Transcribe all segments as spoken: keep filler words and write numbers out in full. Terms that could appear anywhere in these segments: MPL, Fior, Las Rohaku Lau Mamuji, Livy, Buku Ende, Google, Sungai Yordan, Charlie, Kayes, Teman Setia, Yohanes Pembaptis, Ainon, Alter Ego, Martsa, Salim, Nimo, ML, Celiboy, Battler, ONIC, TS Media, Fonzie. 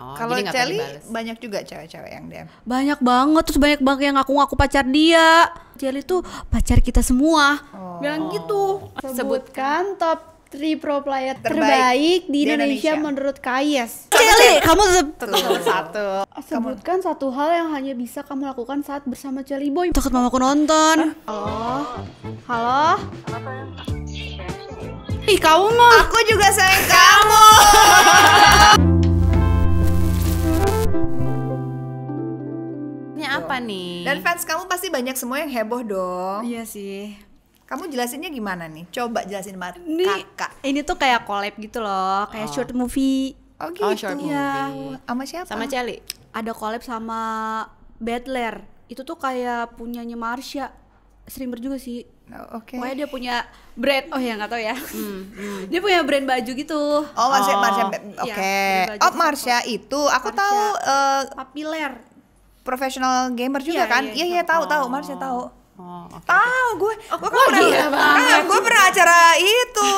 Oh, kalau Celi banyak juga cewek-cewek yang D M. Banyak banget, terus banyak banget yang ngaku-ngaku pacar dia. Celi tuh pacar kita semua. Oh. Bilang gitu. Sebutkan top tiga pro player terbaik, terbaik di, Indonesia, di Indonesia menurut Kayes. Celi, kamu tetap nomor satu. Sebutkan kamu. Satu hal yang hanya bisa kamu lakukan saat bersama Celiboy. Takut mamaku nonton. Halo, halo. Ih, kamu mau? Aku juga sayang kamu. Ini apa nih? Dan fans kamu pasti banyak semua yang heboh dong. Iya sih. Kamu jelasinnya gimana nih? Coba jelasin sama kakak. Ini tuh kayak collab gitu loh, kayak oh. short movie. Oh gitu. Oh, short ya. Movie. Sama siapa? Sama Charlie. Ada collab sama Battler. Itu tuh kayak punyanya Martsa. Streamer juga sih. Oh, oke. Okay. Pokoknya dia punya brand. Oh ya, nggak tahu ya. Hmm, hmm. Dia punya brand baju gitu. Oh, Martsa. Oh, Martsa. Oke. Okay. Ya, oh, Martsa itu aku Martsa. tahu uh, populer. Professional gamer juga ya, kan? Iya, iya, tahu-tahu. Martsa tahu. Oh, okay, tahu gue, oh, gue kan pernah, kan gue pernah acara itu,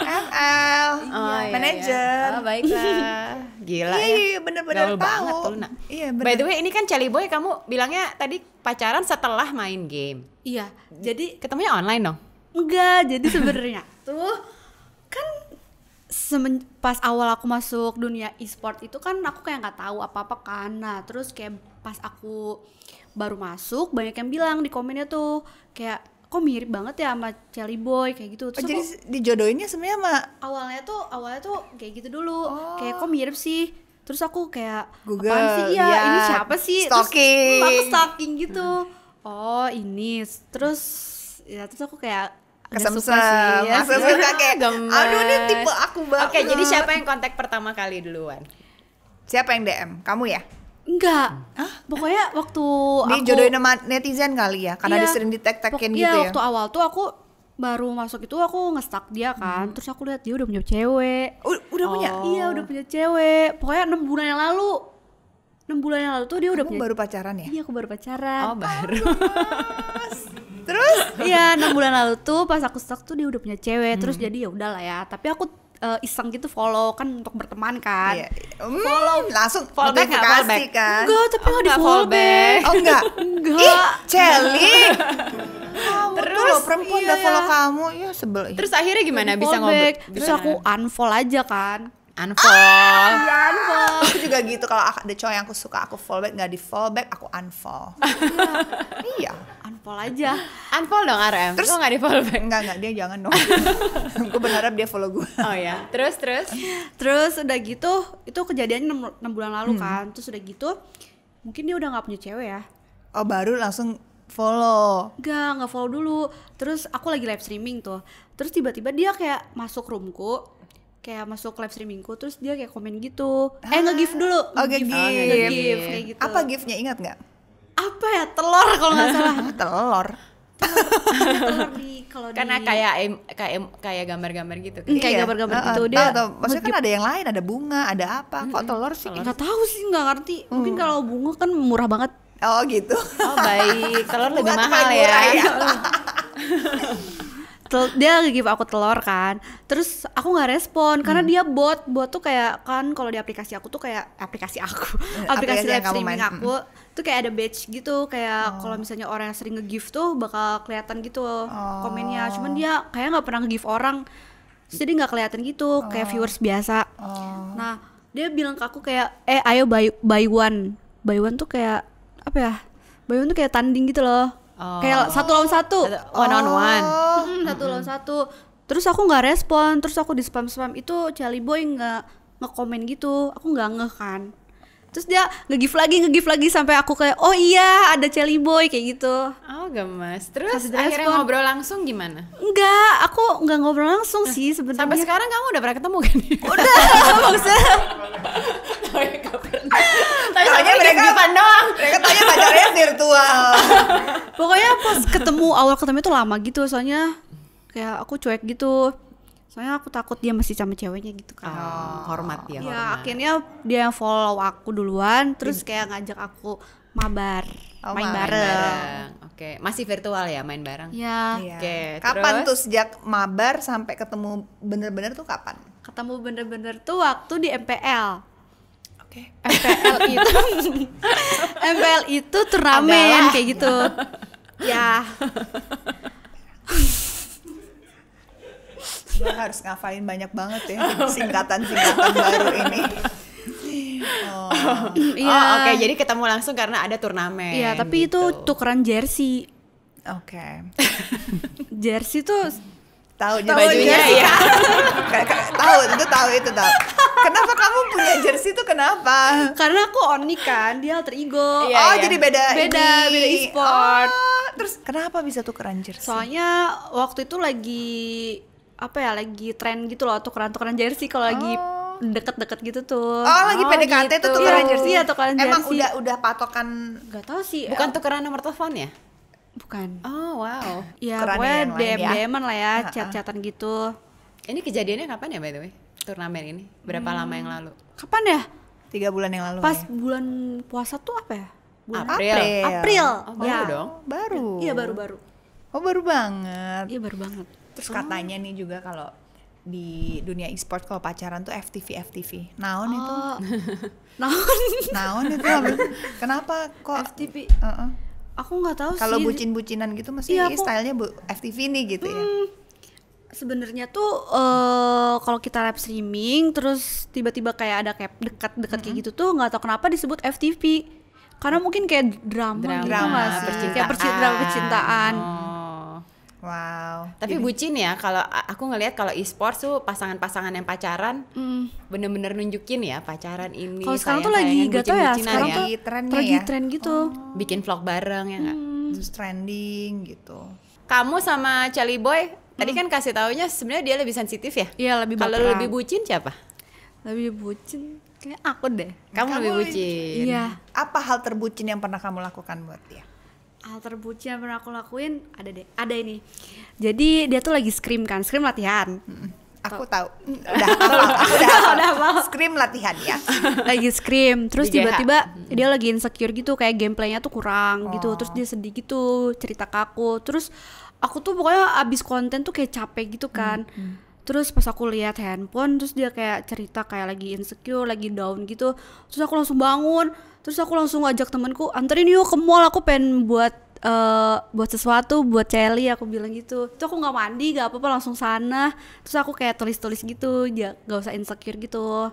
M L, oh, iya, manajer, iya. Oh, baiklah, gila ya, iya bener-bener tahu, iya bener. By the way, ini kan Celiboy, kamu bilangnya tadi pacaran setelah main game, iya, jadi ketemunya online dong? No? Enggak, jadi sebenarnya tuh kan semen pas awal aku masuk dunia e-sport itu kan aku kayak nggak tahu apa-apa kan, nah terus kayak pas aku baru masuk banyak yang bilang di komennya tuh kayak kok mirip banget ya sama Celiboy kayak gitu. Terus oh, jadi aku, dijodohinnya sebenarnya sama awalnya tuh awalnya tuh kayak gitu dulu. Oh. Kayak kok mirip sih. Terus aku kayak Google, apaan sih ya, ya ini siapa sih? Stalking. Terus aku stalking gitu. Hmm. Oh, ini. Terus ya terus aku kayak kesemsem, ya, suka kayak aduh ini tipe aku banget. Oke, okay, jadi siapa yang kontak pertama kali duluan? Siapa yang D M? Kamu ya? Enggak, hah? Pokoknya waktu di aku jodohin sama netizen kali ya, karena iya, dia sering di-tag-tagin gitu ya. Iya, waktu awal tuh aku baru masuk itu aku nge-stalk dia kan, hmm. terus aku lihat dia udah punya cewek. U udah oh. punya? Iya udah punya cewek, pokoknya enam bulan yang lalu. enam bulan yang lalu tuh dia udah kamu punya. Baru pacaran ya? Iya aku baru pacaran. Oh baru. Terus? Iya enam bulan lalu tuh pas aku stalk tuh dia udah punya cewek, hmm. terus jadi ya udahlah ya, tapi aku Uh, iseng gitu follow kan untuk berteman kan, yeah. mm, follow langsung follow back nggak follow back kan? Enggak tapi nggak oh, di follow back. back oh enggak enggak Celi kamu terus, tuh loh perempuan iya. udah follow kamu ya sebel terus akhirnya gimana follow bisa ngobrol terus aku unfollow aja kan unfollow ah, ya unfollow aku juga gitu kalau ada cowok yang aku suka aku follow back nggak di follow back aku unfollow iya unfollow aja unfollow dong R M terus nggak di follow back nggak nggak dia jangan dong aku berharap dia follow gue oh ya terus terus terus udah gitu itu kejadiannya enam bulan lalu hmm. kan terus udah gitu mungkin dia udah nggak punya cewek ya oh baru langsung follow nggak nggak follow dulu terus aku lagi live streaming tuh terus tiba-tiba dia kayak masuk roomku kayak masuk live streamingku terus dia kayak komen gitu ah. eh nge-gift dulu nge-gift oh, nge-gift nge kayak gitu apa giftnya ingat nggak apa ya telur kalau nggak salah telur telur di kalau karena di... kayak kayak kayak gambar-gambar gitu kayak iya. gambar-gambar uh, gitu uh, dia atau maksudnya kan ada yang lain ada bunga ada apa kok hmm. telur sih nggak tahu sih nggak ngerti hmm. mungkin kalau bunga kan murah banget oh gitu oh baik telur lebih mahal ya, ya. Dia nge-give aku telur kan, terus aku nggak respon karena hmm. dia bot, bot tuh kayak kan kalau di aplikasi aku tuh kayak aplikasi aku, aplikasi live streaming aku tuh kayak ada badge gitu, kayak oh. kalau misalnya orang yang sering nge-give tuh bakal kelihatan gitu oh. komennya, cuman dia kayak nggak pernah nge-give orang, jadi nggak kelihatan gitu, oh. kayak viewers biasa. Oh. Nah dia bilang ke aku kayak, eh ayo buy, buy one, buy one tuh kayak apa ya? Buy one tuh kayak tanding gitu loh. Oh. Kayak satu lawan satu, one on one, oh. hmm, satu lawan satu. Terus aku nggak respon, terus aku di spam spam itu Celiboy nggak ngekomen gitu, aku nggak ngeh kan. Terus dia nge-give lagi, nge-give lagi sampai aku kayak oh iya ada Celiboy kayak gitu. Oh gemes. Terus akhirnya respon. Ngobrol langsung gimana? Enggak, aku nggak ngobrol langsung nah, sih sebenarnya. Sampai sekarang kamu udah pernah ketemu kan? Udah, maksudnya. Tapi soalnya mereka gifan doang. Mereka tanya pacarnya virtual. Pokoknya pas ketemu awal ketemu itu lama gitu, soalnya kayak aku cuek gitu. Soalnya aku takut dia masih sama ceweknya gitu kan. Oh, hormat dia. Ya, hormat. Akhirnya dia yang follow aku duluan, terus kayak ngajak aku mabar, oh, main, main bareng. bareng. Oke, okay. Masih virtual ya main bareng? Ya. Oke. Okay, kapan terus? Tuh sejak mabar sampai ketemu bener-bener tuh kapan? Ketemu bener-bener tuh waktu di M P L. Oke. Oke. Okay. M P L itu M P L itu turnamen kayak gitu. Ya. Gue harus ngafalin banyak banget ya singkatan-singkatan baru ini. Oh, ya. Oh oke, okay. Jadi ketemu langsung karena ada turnamen. Iya, tapi gitu. Itu tukeran jersey. Oke. Okay. Jersey tuh tahu bajunya ya. Tahu, itu tahu itu tahu. Kenapa kamu punya jersey itu kenapa? Karena aku O N I C kan, dia Alter Ego. Iya, oh, iya. Jadi beda beda ini. Beda e-sport. Oh, terus kenapa bisa tukeran jersey? Soalnya waktu itu lagi apa ya, lagi tren gitu loh tukeran-tukeran jersey kalau oh. lagi deket-deket gitu tuh. Oh, lagi oh, P D K T gitu. Tuh tukeran jersey ya, tukeran jersey. Emang udah udah patokan? Gak tau sih. Bukan uh, tukeran nomor telepon ya? Bukan. Oh, wow. Ya, gue D M-an lah ya, uh-huh. chat-chatan gitu. Ini kejadiannya kapan ya by the way? Turnamen ini? Berapa hmm. lama yang lalu? Kapan ya? Tiga bulan yang lalu. Pas ya? Bulan puasa tuh apa ya? Bulan April. April. April. Oh, baru ya. Dong. Baru. Iya, baru-baru. Oh, baru banget. Iya, baru banget. Terus katanya oh. nih juga kalau di dunia e-sport kalau pacaran tuh F T V F T V. Naon oh. itu? Naon. Naon itu. Kenapa kok F T V? Uh-uh. Aku nggak tahu sih. Kalau bucin-bucinan gitu mesti iya, stylenya bu- F T V nih gitu hmm, ya. Sebenarnya tuh uh, kalau kita live streaming terus tiba-tiba kayak ada kayak dekat-dekat mm-hmm. kayak gitu tuh nggak tahu kenapa disebut F T V. Karena mungkin kayak drama, drama gitu nggak sih? Percintaan. Kayak percintaan, drama percintaan. Oh. Wow. Tapi jadi bucin ya, kalau aku ngelihat kalau e-sports tuh pasangan-pasangan yang pacaran mm. bener-bener nunjukin ya pacaran ini. Kalau sekarang tuh lagi gato ya, sekarang ya. Tuh trennya lagi ya? Tren gitu. Oh. Bikin vlog bareng ya nggak? Mm. Terus trending gitu. Kamu sama Celiboy mm. tadi kan kasih taunya sebenarnya dia lebih sensitif ya? Iya lebih. Kalau lebih bucin siapa? Lebih bucin kayaknya aku deh. Kamu, kamu lebih bucin. Iya. Apa hal terbucin yang pernah kamu lakukan buat dia? Hal terbucin yang pernah aku lakuin ada deh, ada ini. Jadi dia tuh lagi scrim kan, scrim latihan. Hmm, aku tahu. Udah, aku udah, udah mau scrim latihan ya. Lagi scrim, terus di tiba-tiba G H. Dia lagi insecure gitu, kayak gameplaynya tuh kurang oh. gitu. Terus dia sedih gitu, cerita ke aku. Terus aku tuh pokoknya abis konten tuh kayak capek gitu kan. Hmm, hmm. Terus pas aku lihat handphone, terus dia kayak cerita kayak lagi insecure, lagi down gitu. Terus aku langsung bangun. Terus aku langsung ngajak temanku, anterin yuk ke mall, aku pengen buat uh, buat sesuatu, buat Celi, aku bilang gitu. Terus aku gak mandi, gak apa-apa, langsung sana. Terus aku kayak tulis-tulis gitu, ya, gak usah insecure gitu.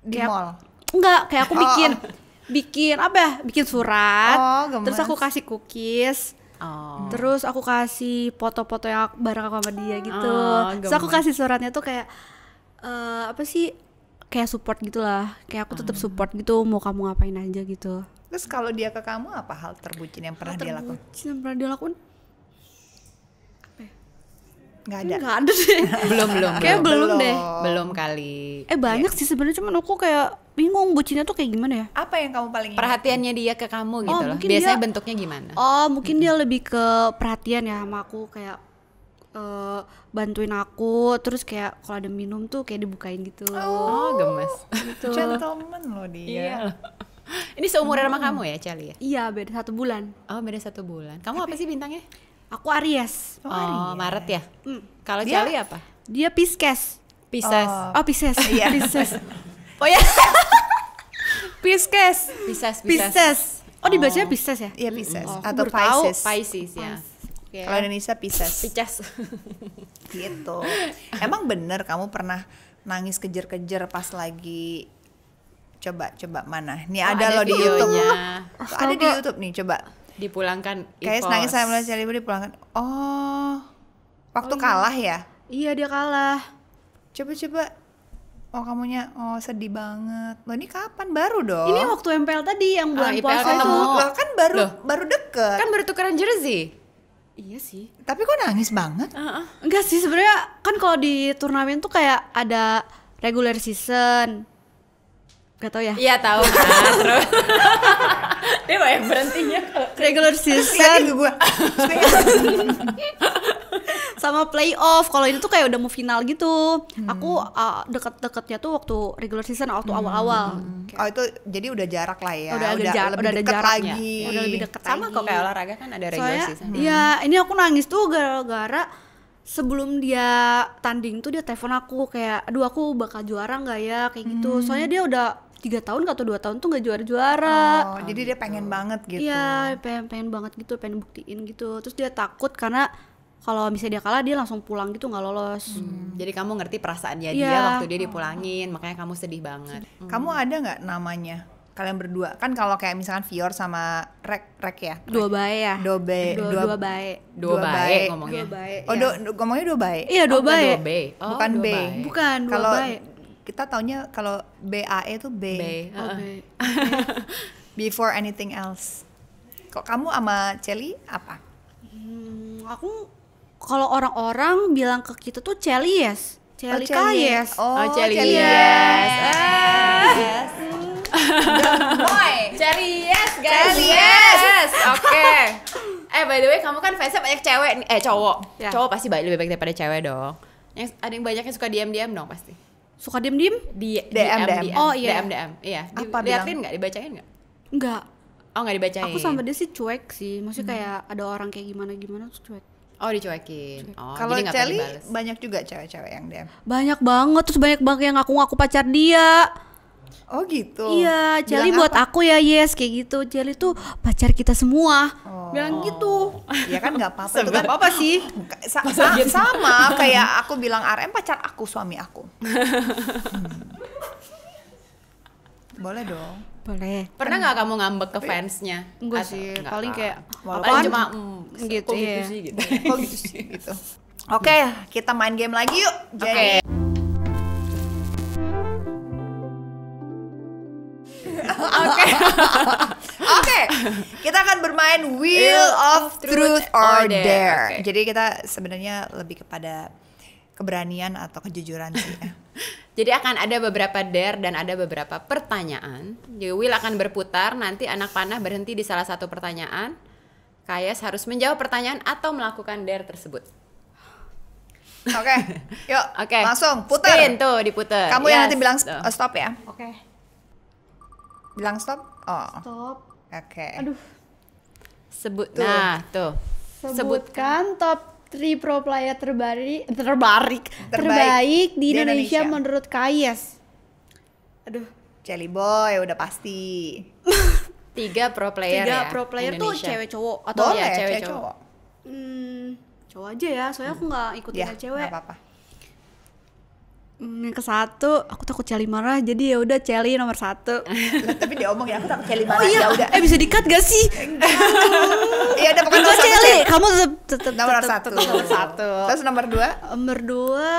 Di kayak, mall? Enggak, kayak aku bikin, oh. bikin apa ya, bikin surat, oh, terus aku kasih cookies. Oh. Terus aku kasih foto-foto yang bareng aku sama dia gitu. Oh, terus aku kasih suratnya tuh kayak, uh, apa sih? Kayak support gitulah, kayak aku tetap support gitu, mau kamu ngapain aja gitu. Terus kalau dia ke kamu apa hal terbucin yang pernah dia lakukan? Hal terbucin yang pernah dia lakukan? Apa ya? Gak ada. Gak ada deh. belum belum. Kayak belum, belum deh. Belum kali. Eh banyak ya. Sih sebenarnya, cuman aku kayak bingung bucinnya tuh kayak gimana ya? Apa yang kamu paling perhatiannya ingin? Dia ke kamu gitu oh, loh. Biasanya dia, bentuknya gimana? Oh mungkin hmm. dia lebih ke perhatian ya sama aku kayak. Uh, bantuin aku terus kayak kalau ada minum tuh kayak dibukain gitu oh, oh gemes gitu. Gentleman loh dia iya. Ini seumuran hmm. sama kamu ya Charlie ya? Iya beda satu bulan. Oh beda satu bulan. Kamu tapi apa sih bintangnya? Aku Aries. Oh, oh Maret ya? Mm. Kalau Charlie apa? Dia Pisces. Pisces. Oh, oh Pisces. Iya Pisces. Oh ya Pisces. Pisces Pisces. Oh dibacanya Pisces ya? Iya Pisces oh, atau Pisces. Pisces ya Pisces. Yeah. Kalau Indonesia Pisces. Pisces. Gitu. Emang bener kamu pernah nangis kejer-kejer pas lagi coba coba mana? Nih oh, ada, ada lo di YouTube. Oh, ada di YouTube nih coba. Dipulangkan. Kayes nangis saya mulai cari dipulangkan. Oh. Waktu oh, kalah ya? Iya dia kalah. Coba-coba. Oh kamunya, oh sedih banget. Loh ini kapan? Baru dong. Ini waktu M P L tadi yang bulan oh, puasa itu. Loh, kan baru Loh. baru deket. Kan baru tukeran jersey. Iya sih. Tapi kok nangis banget? Uh-uh. Enggak sih sebenarnya kan kalau di turnamen tuh kayak ada regular season. Gak tau ya? Iya tahu. Terus dia banyak berhentinya. Regular season. Gue. Sama playoff. Kalau ini tuh kayak udah mau final gitu. Hmm. Aku uh, deket-deketnya tuh waktu regular season waktu hmm. awal-awal. Okay. Oh itu jadi udah jarak lah ya. Udah, udah agak jarak, udah ada jaraknya. Ya, udah lebih deket sama lagi. Sama kok kayak olahraga kan ada regular soalnya, season. Iya, hmm. ini aku nangis tuh gara-gara sebelum dia tanding tuh dia telepon aku kayak, aduh aku bakal juara nggak ya kayak gitu. Hmm. Soalnya dia udah tiga tahun atau dua tahun tuh gak juara-juara. Oh, jadi dia pengen oh. banget gitu. Iya, pengen, pengen banget gitu, pengen buktiin gitu. Terus dia takut karena kalau misalnya dia kalah dia langsung pulang gitu, gak lolos. Hmm. Jadi kamu ngerti perasaannya yeah. dia waktu dia dipulangin, makanya kamu sedih banget. Hmm. Kamu ada gak namanya? Kalian berdua kan kalau kayak misalkan Fior sama Rek Rek ya dua bae ya dua bae dua bae dua bae ngomongnya oh do, do, ngomongnya dua bae iya dua bae oh, bukan B bukan dua kalau kita taunya kalau B A E tuh B, B. Oh, B. Before anything else. Kok kamu sama Celi apa? Hmm, aku kalau orang-orang bilang ke kita tuh Celi yes Celi Kayes oh Celi oh, yes yes boy, Celi yes guys. Celi yes. Oke. Okay. Eh by the way, kamu kan fansnya banyak cewek nih. Eh cowok. Ya. Cowok pasti lebih baik daripada cewek dong. Yang ada yang banyak yang suka diam-diam dong pasti. Suka diam-diam? Di D M D M. Oh iya. D M D M. Iya. Diliatin enggak? Dibacain enggak? Enggak. Oh, enggak dibacain. Aku sama dia sih cuek sih. Maksudnya kayak ada orang kayak gimana-gimana terus cuek. Oh, dicuekin. Oh, kalau Celi banyak juga cewek-cewek yang D M. Banyak banget, terus banyak banget yang ngaku-ngaku pacar dia. Oh gitu. Iya, Celi buat apa? Aku ya yes kayak gitu. Celi tuh pacar kita semua. Oh. Bilang gitu. Iya kan nggak apa-apa. Itu kan apa sih? Sa sa sama kayak aku bilang R M pacar aku, suami aku. Hmm. Boleh dong. Boleh. Pernah nggak kamu ngambek ke fansnya? Enggak sih. Paling kayak paling cuma mm, gitu, ya. Gitu sih gitu. Kok gitu sih gitu. Oke, okay, kita main game lagi yuk. Oke. Okay. Oke, oke. Kita akan bermain Wheel of Truth or Dare. Okay. Jadi kita sebenarnya lebih kepada keberanian atau kejujuran sih. Ya. Jadi akan ada beberapa dare dan ada beberapa pertanyaan. Jadi Wheel akan berputar. Nanti anak panah berhenti di salah satu pertanyaan. Kayes harus menjawab pertanyaan atau melakukan dare tersebut. Oke, okay. Yuk. Oke. Okay. Langsung putar. Spin tuh diputar. Kamu yes. yang nanti bilang stop, oh, stop ya. Oke. Okay. Bilang stop. Oh. Stop. Oke. Okay. Aduh. Sebut. Tuh. Nah, tuh. Sebutkan top tiga pro player terbaik terbaik terbaik, terbaik di, di Indonesia, Indonesia menurut Kayes. Aduh, Celiboy udah pasti. Tiga pro player tiga ya. Tiga pro player Indonesia. Tuh cewek cowok atau boleh, ya cewek cowok. Cowok. Hmm, cowok aja ya, soalnya hmm. aku nggak ikutin ya, cewek. Gak apa-apa. Yang ke satu, aku takut Celi marah, jadi ya udah Celi nomor satu. Tapi dia omong ya, aku takut Celi marah. Oh iya, udah. Eh bisa di-cut gak sih? Iya, ada pokoknya Celi. Kamu tetep nomor satu. Nomor satu. Terus nomor dua? Nomor dua,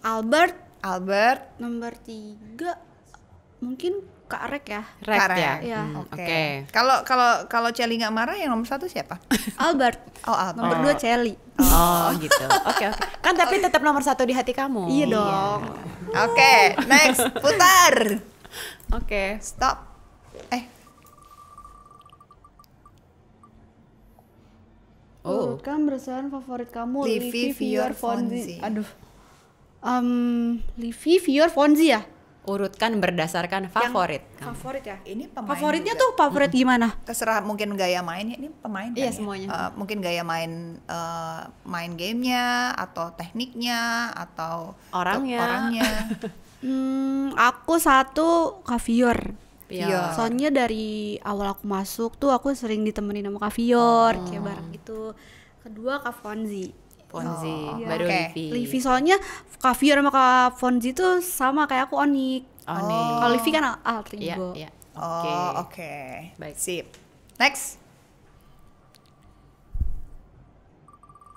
Albert. Albert. Nomor tiga, mungkin Kak Rek ya. Rek ya. Oke. Kalau kalau kalau Celi nggak marah, yang nomor satu siapa? Albert. Oh Albert. Nomor dua Celi. Oh gitu, oke okay, oke. Okay. Kan tapi tetap nomor satu di hati kamu. Iya dong. Oke, okay, next putar. Oke, okay. Stop. Eh. Oh. Kan bersamaan favorit kamu Livy, Fior, Fonzie. Aduh. Um, Livy, Fior, Fonzie ya. Urutkan berdasarkan favorit. Yang favorit ya. Ini pemain. Favoritnya juga. Tuh favorit hmm. gimana? Terserah mungkin gaya mainnya. Ini pemain. Iya kan semuanya. Ya? Uh, mungkin gaya main uh, main gamenya atau tekniknya atau orangnya. orangnya. hmm, aku satu Kak Fior. Fior. Soalnya dari awal aku masuk tuh aku sering ditemenin sama Kak Fior oh. kayak bareng gitu. Kedua Kak Fonzie. Fonzie, oh, baru okay. Livy. Livy soalnya Kak Fior sama Kak Fonzie tuh sama kayak aku O N I C. O N I C. Oh. Kalau Livy kan Alter Ego. Yeah, yeah. Oke. Oh, oke. Okay. Baik, sip. Next.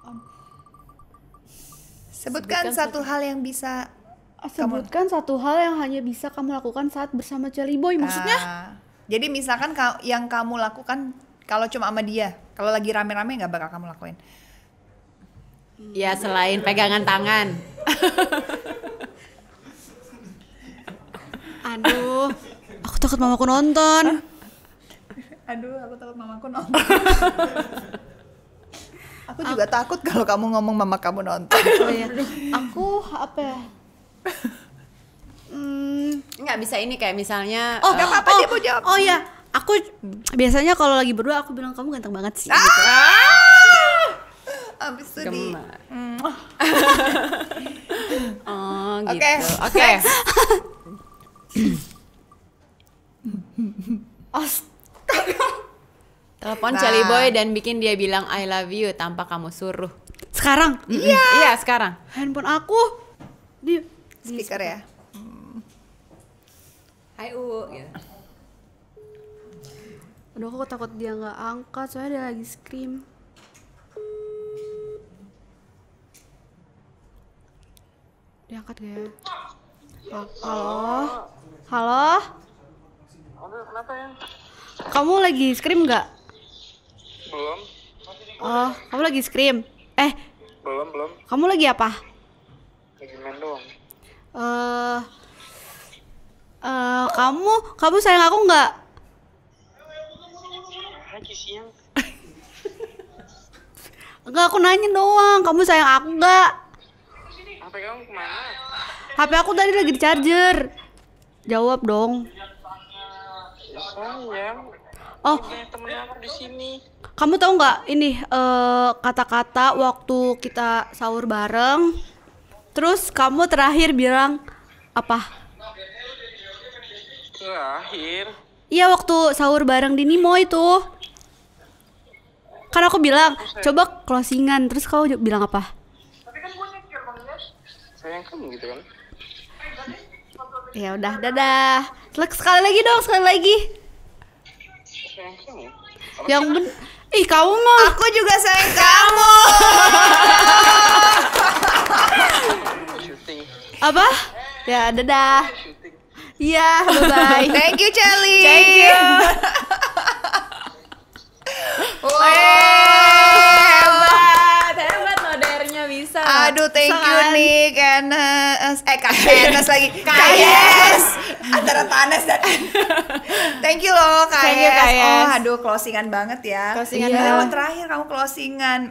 Um. Sebutkan, sebutkan satu sebutkan. hal yang bisa Sebutkan kamu... satu hal yang hanya bisa kamu lakukan saat bersama Celiboy. Maksudnya? Uh, jadi misalkan yang kamu lakukan kalau cuma sama dia, kalau lagi rame-rame nggak bakal kamu lakuin. Ya selain pegangan tangan. Aduh, aku takut mamaku nonton. Aduh, aku takut mamaku nonton. Aku juga aku, takut kalau kamu ngomong mama kamu nonton. Oh iya. Aku apa ya? Hmm, nggak bisa ini kayak misalnya. Oh, nggak uh, apa-apa oh, dia mau jawab. Oh iya, aku biasanya kalau lagi berdua aku bilang kamu ganteng banget sih. Ah! Gitu. Abis itu di mm. oh gitu oke okay. oke okay. Astaga. Telepon nah. Celiboy dan bikin dia bilang I love you tanpa kamu suruh. Sekarang? Mm-mm. Iya. Iya sekarang. Handphone aku di speaker ya. Hai U. Gitu. Aduh aku takut dia nggak angkat soalnya dia lagi scream. Dia angkat gak ya? Halo? Halo? Aduh kenapa ya? Kamu lagi scream nggak? Belum. Oh, kamu lagi scream? Eh? Belum, belum. Kamu lagi apa? Lagi main doang. Eh, eh, kamu, kamu sayang aku nggak? Lagi siang. Enggak, aku nanya doang. Kamu sayang aku nggak? H P kamu kemana? H P aku tadi lagi di charger. Jawab dong. Sayang. Oh, temen aku di sini. Kamu tahu nggak ini kata-kata uh, waktu kita sahur bareng? Terus kamu terakhir bilang apa? Terakhir? Iya waktu sahur bareng di Nimo itu. Kan aku bilang aku coba closingan. Terus kau bilang apa? Tapi kan gue mikir banget. Sayang kamu gitu kan? Ya udah, dadah. Sekali lagi dong, sekali lagi. Sayang kamu. Yang ben ih kamu mah aku juga sayang kamu. Apa ya dadah iya bye bye thank you Charlie thank you wah hebat hebat nodernya bisa aduh thank you nih Kayes eh Kayes lagi Kayes antara Tanes dan thank you loh Kayes oh aduh closingan banget ya closingan lewat terakhir kamu closingan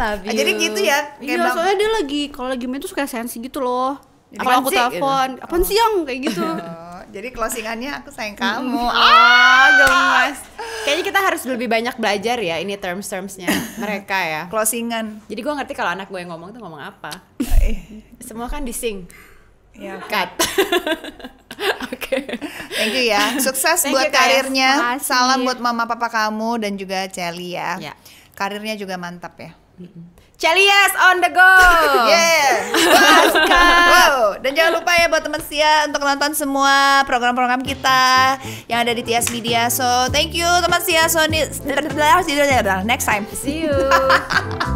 ah, jadi gitu ya kayak iya, soalnya dia lagi kalau lagi main tuh suka sensi gitu loh apa aku telepon, apaan siang kayak gitu oh, jadi closingannya aku sayang kamu ah gemes kayaknya kita harus lebih banyak belajar ya ini terms-termsnya mereka ya closingan jadi gue ngerti kalau anak gue yang ngomong tuh ngomong apa semua kan di sync ya, cut oke thank you ya sukses thank buat you, karirnya Kasih. Salam buat mama papa kamu dan juga Celi ya, ya. Karirnya juga mantap ya. Celias on the go. Yes. Wow. Dan jangan lupa ya buat teman setia untuk nonton semua program-program kita yang ada di T S Media. So thank you teman setia. So next time. See you.